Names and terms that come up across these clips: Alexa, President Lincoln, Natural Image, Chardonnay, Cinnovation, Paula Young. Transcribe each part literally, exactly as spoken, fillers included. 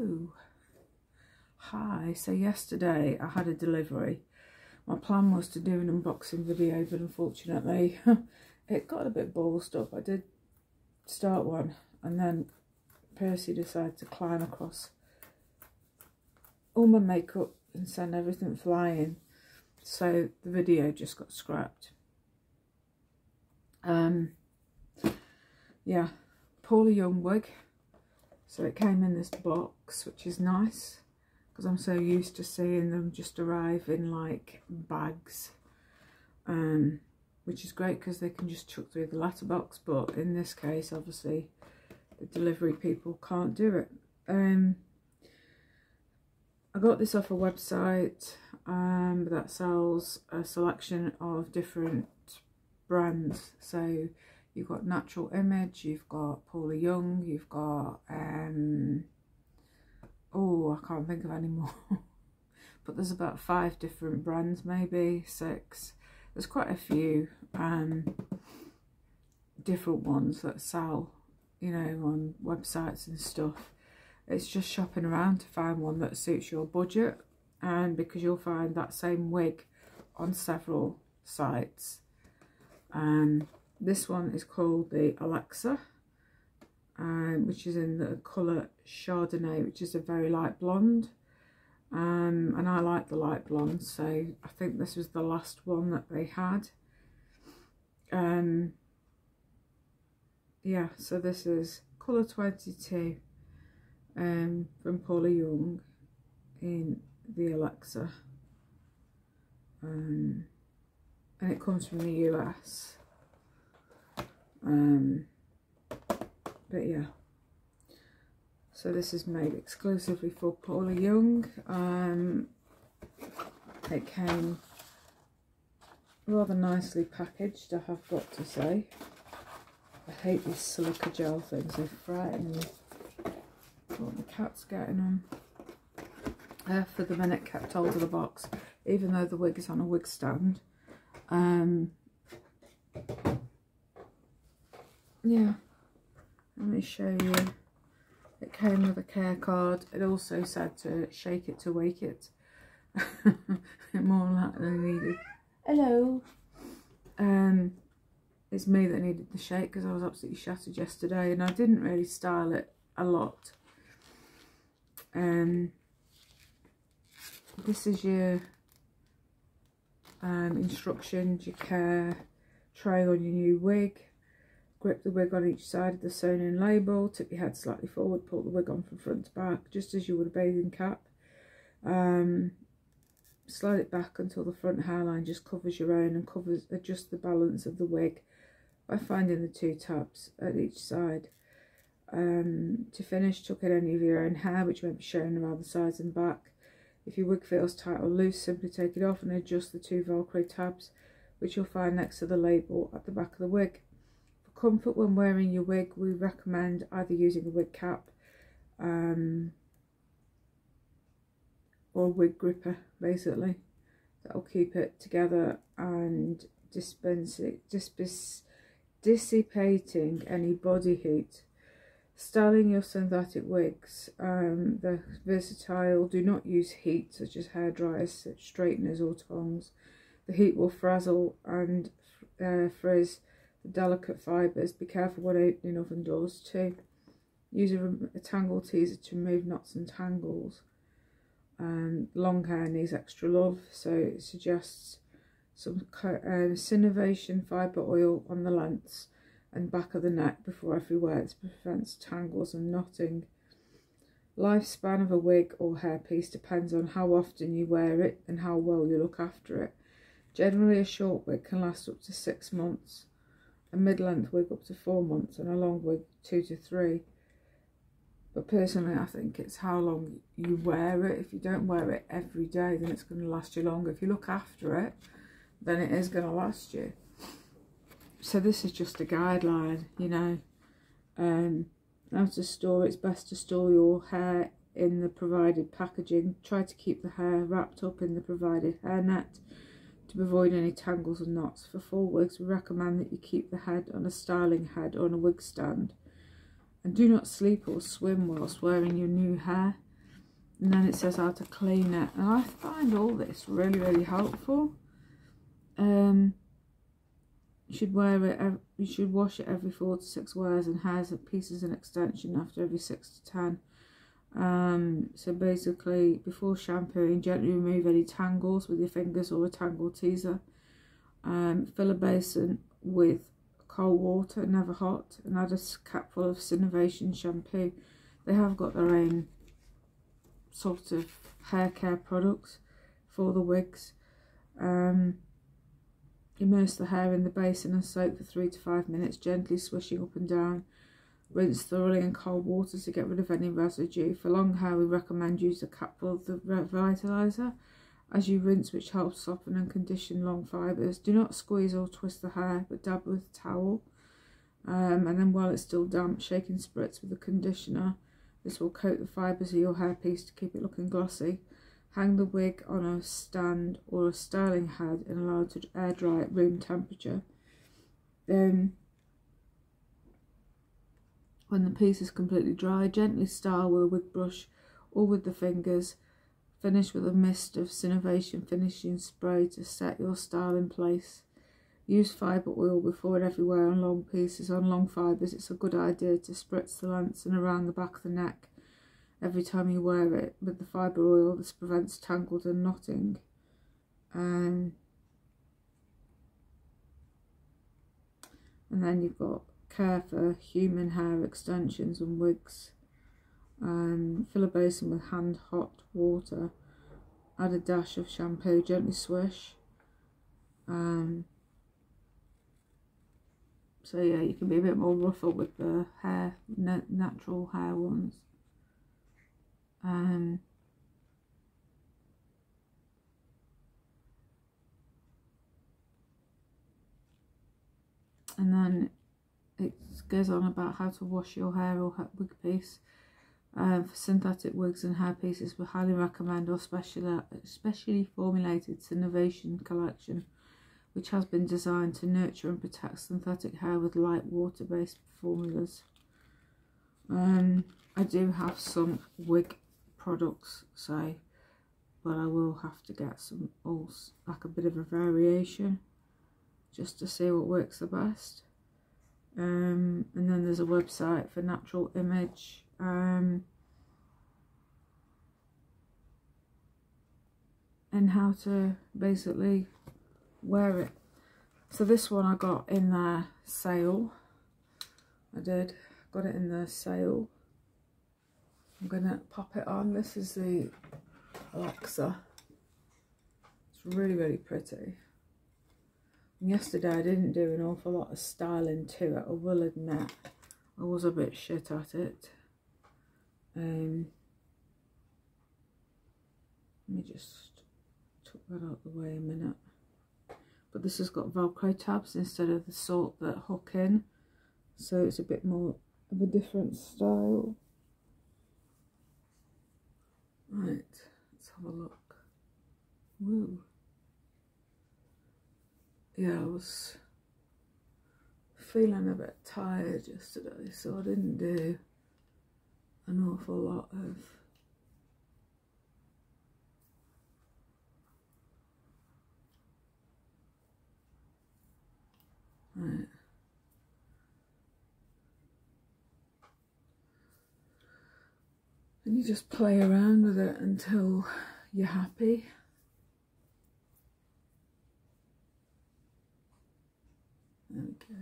Hello. Hi. So yesterday I had a delivery. My plan was to do an unboxing video, but unfortunately it got a bit ballsed up. I did start one and then Percy decided to climb across all my makeup and send everything flying, so the video just got scrapped. Um yeah, Paula Young wig. So it came in this box, which is nice because I'm so used to seeing them just arrive in like bags, um which is great because they can just chuck through the letterbox. But in this case, obviously the delivery people can't do it. um I got this off a website um, that sells a selection of different brands. So you've got Natural Image, you've got Paula Young, you've got, um, oh, I can't think of any more. But there's about five different brands, maybe six. There's quite a few um, different ones that sell, you know, on websites and stuff. It's just shopping around to find one that suits your budget, and because you'll find that same wig on several sites. Um, this one is called the Alexa, um, which is in the colour Chardonnay, which is a very light blonde. Um, and I like the light blonde, so I think this was the last one that they had. Um, yeah, so this is colour twenty-two. Um, from Paula Young in the Alexa, um, and it comes from the U S. Um, but yeah, so this is made exclusively for Paula Young. Um, it came rather nicely packaged, I have got to say. I hate these silica gel things; they frighten me. What the cat's getting on. Uh, for the minute, kept hold of the box, even though the wig is on a wig stand. Um, yeah, let me show you. It came with a care card. It also said to shake it to wake it. More like they needed. Hello. Um, it's me that needed the shake because I was absolutely shattered yesterday, and I didn't really style it a lot. Um, this is your um, instructions, your care, try on your new wig, grip the wig on each side of the sewn-in label, tip your head slightly forward, pull the wig on from front to back, just as you would a bathing cap, um, slide it back until the front hairline just covers your own, and covers, adjust the balance of the wig by finding the two tabs at each side. Um, to finish, tuck in any of your own hair which won't be shown around the sides and back. If your wig feels tight or loose, simply take it off and adjust the two Velcro tabs which you'll find next to the label at the back of the wig. For comfort when wearing your wig, we recommend either using a wig cap um, or a wig gripper, basically. That'll keep it together and dispense it, dispense, dissipating any body heat. Styling your synthetic wigs, um, they're versatile. Do not use heat such as hair dryers, straighteners or tongs. The heat will frazzle and uh, frizz the delicate fibres. Be careful when opening oven doors too. Use a, a tangle teaser to remove knots and tangles. Um, long hair needs extra love, so it suggests some uh, Cinnovation fibre oil on the lengths and back of the neck before every wear. This prevents tangles and knotting. Lifespan of a wig or hairpiece depends on how often you wear it and how well you look after it. Generally, a short wig can last up to six months, a mid-length wig up to four months, and a long wig two to three. But personally, I think it's how long you wear it. If you don't wear it every day, then it's going to last you longer. If you look after it, then it is going to last you. So this is just a guideline, you know, um, how to store. It's best to store your hair in the provided packaging. Try to keep the hair wrapped up in the provided hairnet to avoid any tangles and knots. For full wigs, we recommend that you keep the head on a styling head or on a wig stand. And do not sleep or swim whilst wearing your new hair. and then it says how to clean it, and I find all this really really helpful. Um, you should wear it. Every, you should wash it every four to six wears, and hairs and pieces and extension after every six to ten. Um, so basically, before shampooing, gently remove any tangles with your fingers or a tangle teaser. Um, fill a basin with cold water, never hot, and add a capful of Cinnovation shampoo. They have got their own sort of hair care products for the wigs. Um, immerse the hair in the basin and soak for three to five minutes, gently swishing up and down. Rinse thoroughly in cold water to get rid of any residue. For long hair, we recommend use a capful of the revitalizer as you rinse, which helps soften and condition long fibres. Do not squeeze or twist the hair, but dab with a towel. Um, and then while it's still damp, shake and spritz with the conditioner. This will coat the fibres of your hairpiece to keep it looking glossy. Hang the wig on a stand or a styling head and allow it to air dry at room temperature. Then, when the piece is completely dry, gently style with a wig brush or with the fingers. Finish with a mist of Cinnovation finishing spray to set your style in place. Use fibre oil before and everywhere on long pieces. On long fibres, it's a good idea to spritz the lengths and around the back of the neck every time you wear it with the fibre oil. This prevents tangled and knotting. Um, and then you've got care for human hair extensions and wigs. Um, fill a basin with hand hot water, add a dash of shampoo, gently swish. Um, so yeah, you can be a bit more rougher with the hair, na natural hair ones. Um, and then it goes on about how to wash your hair or hair wig piece. Um, for synthetic wigs and hair pieces, we highly recommend our special, specially formulated Cinnovation collection, which has been designed to nurture and protect synthetic hair with light water-based formulas. Um, I do have some wig products, so, but I will have to get some else, like a bit of a variation, just to see what works the best. Um, and then there's a website for Natural Image. Um, and how to basically wear it. So this one I got in their sale. I did. Got it in their sale. I'm going to pop it on. This is the Alexa. It's really, really pretty. And yesterday I didn't do an awful lot of styling to it, I will admit. I was a bit shit at it. Um, let me just tuck that out the way a minute. But this has got Velcro tabs instead of the sort that hook in, so it's a bit more of a different style. Right, let's have a look. Woo. Yeah, I was feeling a bit tired yesterday, so I didn't do an awful lot of right. And you just play around with it until you're happy. There we go.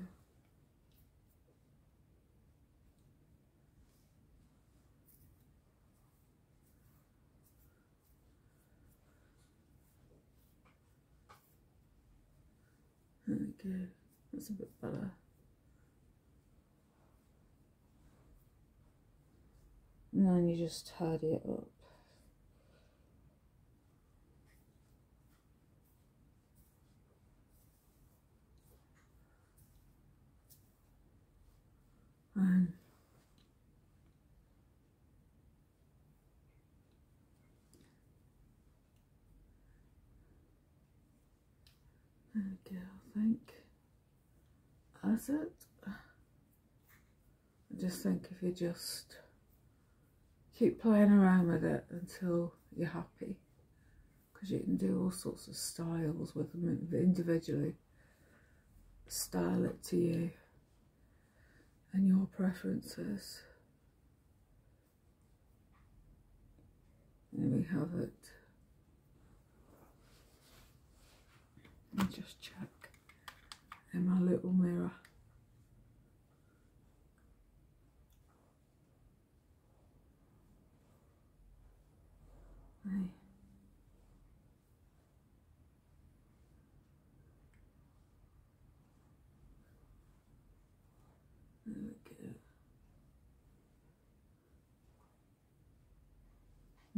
Good. That's a bit better. And then you just tidy it up. Um, there we go. I think that's it. I just think if you just keep playing around with it until you're happy, because you can do all sorts of styles with them individually. Style it to you and your preferences. There we have it. And just check in my little mirror. Hey.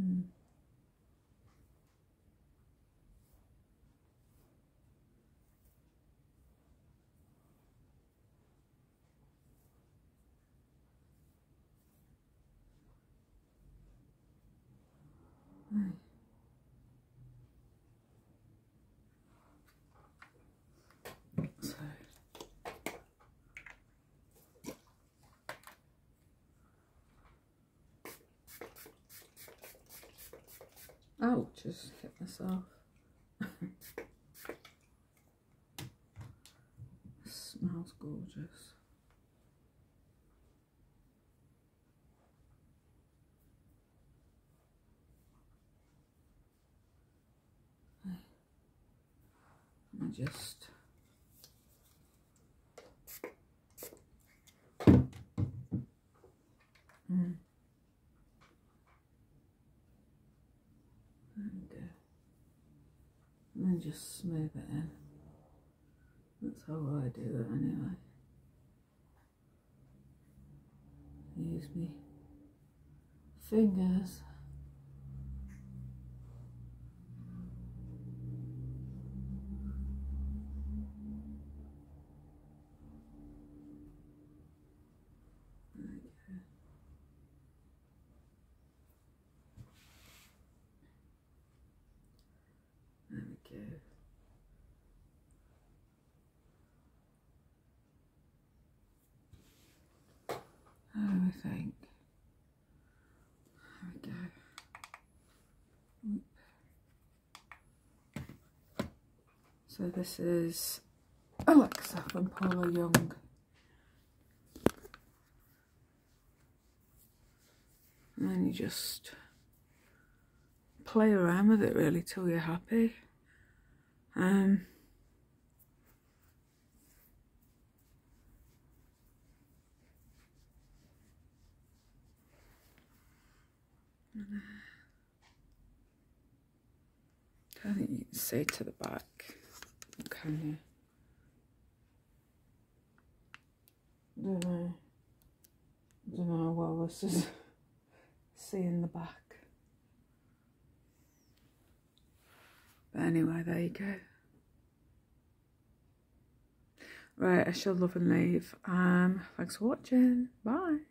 Mm. Right. So oh, just hit myself. Smells gorgeous. I just mm. and, uh, and then just smooth it in. That's how I do it anyway. I use my fingers. I think. There we go. Oop. So this is Alexa from Paula Young. And then you just play around with it really till you're happy. Um. I don't think you can see to the back, can you? Don't know. Don't know how well this is seeing the back. But anyway, there you go. Right, I shall love and leave. Um, thanks for watching. Bye.